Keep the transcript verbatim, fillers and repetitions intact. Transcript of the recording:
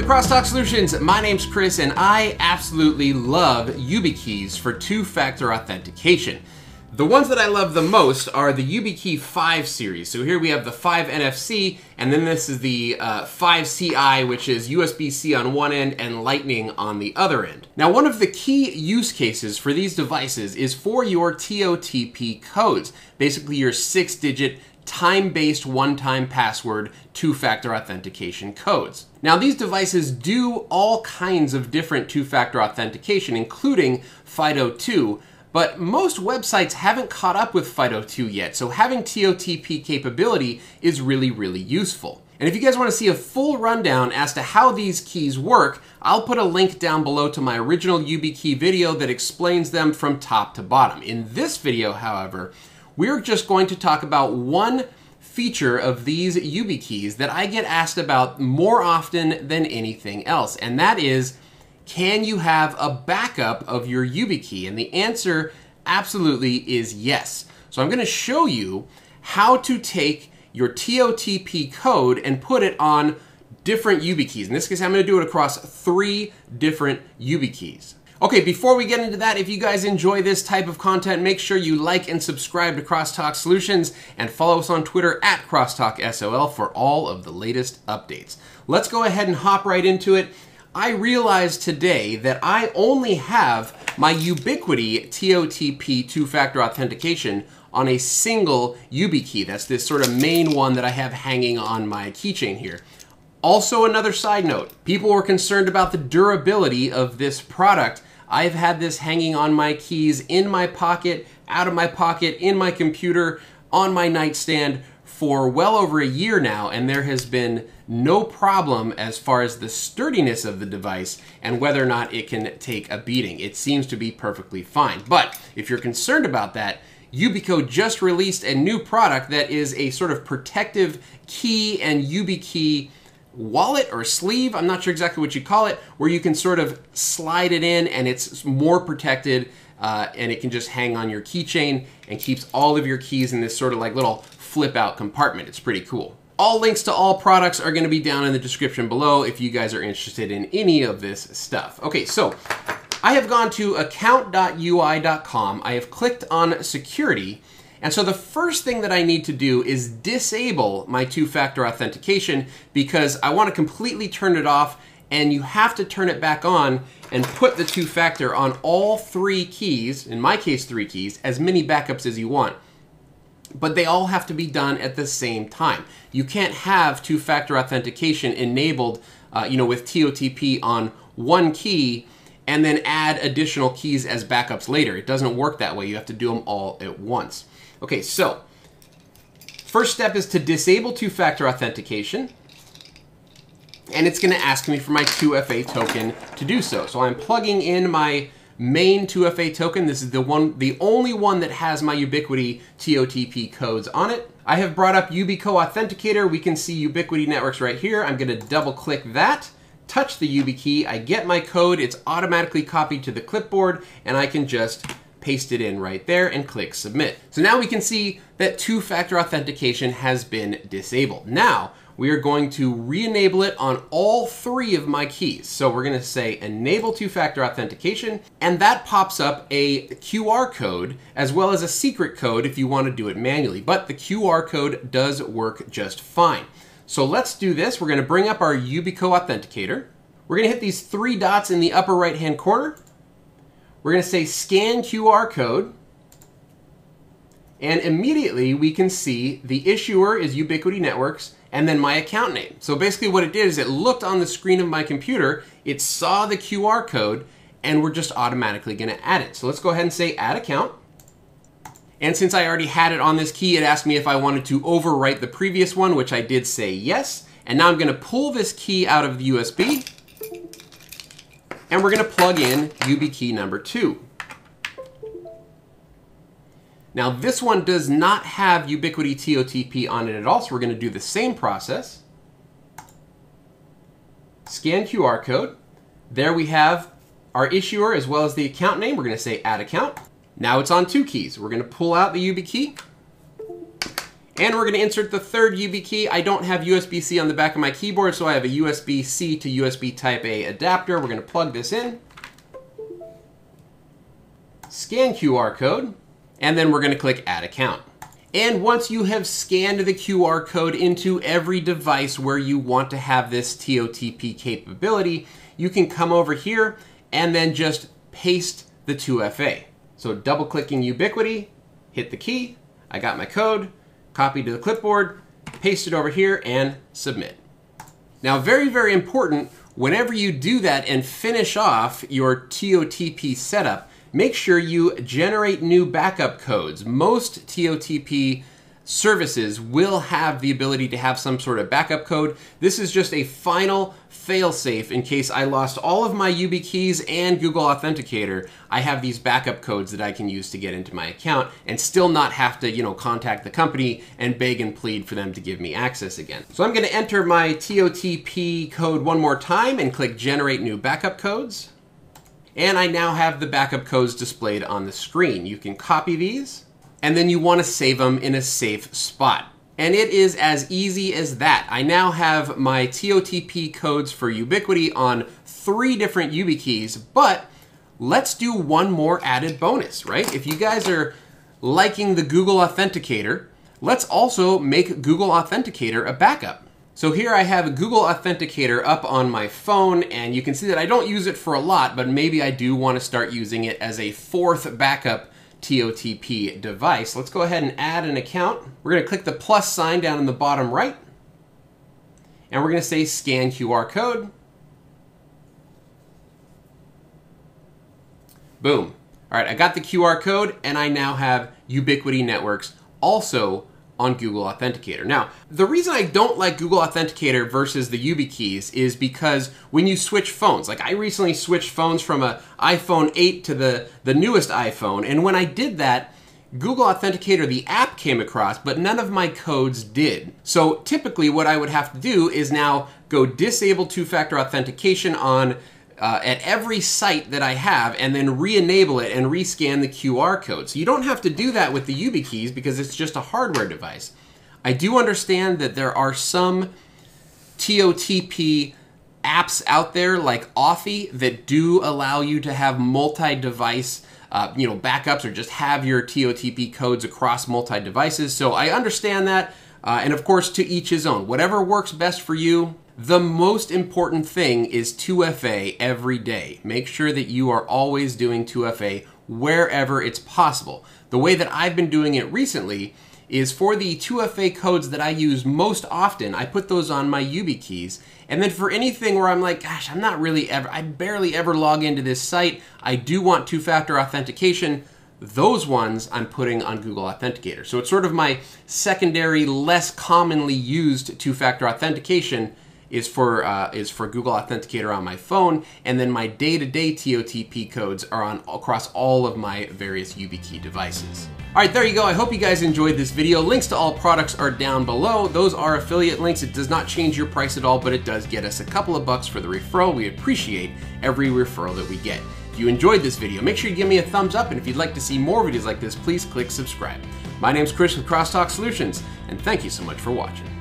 Welcome to Crosstalk Solutions. My name's Chris, and I absolutely love YubiKeys for two-factor authentication. The ones that I love the most are the YubiKey five series. So here we have the five N F C, and then this is the uh, five C I, which is U S B C on one end and Lightning on the other end. Now, one of the key use cases for these devices is for your T O T P codes, basically your six-digit time-based one-time password two-factor authentication codes. Now, these devices do all kinds of different two-factor authentication, including FIDO two, but most websites haven't caught up with FIDO two yet, so having T O T P capability is really, really useful. And if you guys want to see a full rundown as to how these keys work, I'll put a link down below to my original YubiKey video that explains them from top to bottom. In this video, however, we're just going to talk about one feature of these YubiKeys that I get asked about more often than anything else, and that is, can you have a backup of your YubiKey? And the answer absolutely is yes. So I'm going to show you how to take your T O T P code and put it on different YubiKeys. In this case, I'm going to do it across three different YubiKeys. Okay, before we get into that, if you guys enjoy this type of content, make sure you like and subscribe to Crosstalk Solutions and follow us on Twitter at CrosstalkSOL for all of the latest updates. Let's go ahead and hop right into it. I realized today that I only have my Ubiquiti T O T P two-factor authentication on a single YubiKey. That's this sort of main one that I have hanging on my keychain here. Also, another side note, people were concerned about the durability of this product. I've had this hanging on my keys, in my pocket, out of my pocket, in my computer, on my nightstand for well over a year now, and there has been no problem as far as the sturdiness of the device and whether or not it can take a beating. It seems to be perfectly fine. But if you're concerned about that, Yubico just released a new product that is a sort of protective key and YubiKey wallet or sleeve, I'm not sure exactly what you call it, where you can sort of slide it in and it's more protected uh, and it can just hang on your keychain and keeps all of your keys in this sort of like little flip out compartment. It's pretty cool. All links to all products are going to be down in the description below if you guys are interested in any of this stuff. Okay, so I have gone to account dot U I dot com. I have clicked on security. And so the first thing that I need to do is disable my two-factor authentication because I want to completely turn it off, and you have to turn it back on and put the two-factor on all three keys, in my case three keys, as many backups as you want. But they all have to be done at the same time. You can't have two-factor authentication enabled uh, you know, with T O T P on one key and then add additional keys as backups later. It doesn't work that way. You have to do them all at once. Okay, so first step is to disable two-factor authentication, and it's going to ask me for my two F A token to do so. So I'm plugging in my main two F A token. This is the one, the only one that has my Ubiquiti T O T P codes on it. I have brought up Yubico Authenticator. We can see Ubiquiti Networks right here. I'm going to double-click that, touch the YubiKey. I get my code. It's automatically copied to the clipboard, and I can just paste it in right there and click submit. So now we can see that two-factor authentication has been disabled. Now we are going to re-enable it on all three of my keys. So we're going to say enable two-factor authentication, and that pops up a Q R code as well as a secret code if you want to do it manually, but the Q R code does work just fine. So let's do this. We're going to bring up our Yubico Authenticator. We're going to hit these three dots in the upper right-hand corner. We're going to say scan Q R code, and immediately we can see the issuer is Ubiquiti Networks and then my account name. So basically what it did is it looked on the screen of my computer, it saw the Q R code, and we're just automatically going to add it. So let's go ahead and say add account. And since I already had it on this key, it asked me if I wanted to overwrite the previous one, which I did say yes. And now I'm going to pull this key out of the U S B. And we're going to plug in YubiKey number two. Now this one does not have Ubiquiti T O T P on it at all, so we're going to do the same process. Scan Q R code. There we have our issuer as well as the account name. We're going to say add account. Now it's on two keys. We're going to pull out the YubiKey And we're going to insert the third YubiKey. I don't have U S B C on the back of my keyboard, so I have a U S B C to U S B Type A adapter. We're going to plug this in, scan Q R code, and then we're going to click Add Account. And once you have scanned the Q R code into every device where you want to have this T O T P capability, you can come over here and then just paste the two F A. So double clicking Ubiquiti, hit the key, I got my code, copy to the clipboard, paste it over here and submit. Now very, very important, whenever you do that and finish off your T O T P setup, make sure you generate new backup codes. Most T O T P services will have the ability to have some sort of backup code. This is just a final fail-safe in case I lost all of my YubiKeys and Google Authenticator. I have these backup codes that I can use to get into my account and still not have to, you know, contact the company and beg and plead for them to give me access again. So I'm going to enter my T O T P code one more time and click Generate New Backup Codes. And I now have the backup codes displayed on the screen. You can copy these, and then you want to save them in a safe spot. And it is as easy as that. I now have my T O T P codes for Ubiquiti on three different YubiKeys, but let's do one more added bonus, right? If you guys are liking the Google Authenticator, let's also make Google Authenticator a backup. So here I have a Google Authenticator up on my phone, and you can see that I don't use it for a lot, but maybe I do want to start using it as a fourth backup T O T P device. Let's go ahead and add an account. We're going to click the plus sign down in the bottom right, and we're going to say scan Q R code. Boom. All right, I got the Q R code, and I now have Ubiquiti Networks also on Google Authenticator. Now, the reason I don't like Google Authenticator versus the YubiKeys is because when you switch phones, like I recently switched phones from an iPhone eight to the, the newest iPhone, and when I did that, Google Authenticator, the app, came across, but none of my codes did. So typically what I would have to do is now go disable two-factor authentication on Uh, at every site that I have and then re-enable it and rescan the Q R code. So you don't have to do that with the YubiKeys because it's just a hardware device. I do understand that there are some T O T P apps out there like Authy that do allow you to have multi-device uh, you know, backups or just have your T O T P codes across multi-devices. So I understand that. Uh, and of course, to each his own. Whatever works best for you. The most important thing is two F A every day. Make sure that you are always doing two F A wherever it's possible. The way that I've been doing it recently is for the two F A codes that I use most often, I put those on my YubiKeys. And then for anything where I'm like, gosh, I'm not really ever, I barely ever log into this site, I do want two-factor authentication, those ones I'm putting on Google Authenticator. So it's sort of my secondary, less commonly used two-factor authentication is for uh, is for Google Authenticator on my phone, and then my day-to-day T O T P codes are on across all of my various YubiKey devices. All right, there you go. I hope you guys enjoyed this video. Links to all products are down below. Those are affiliate links. It does not change your price at all, but it does get us a couple of bucks for the referral. We appreciate every referral that we get. If you enjoyed this video, make sure you give me a thumbs up, and if you'd like to see more videos like this, please click subscribe. My name's Chris with Crosstalk Solutions, and thank you so much for watching.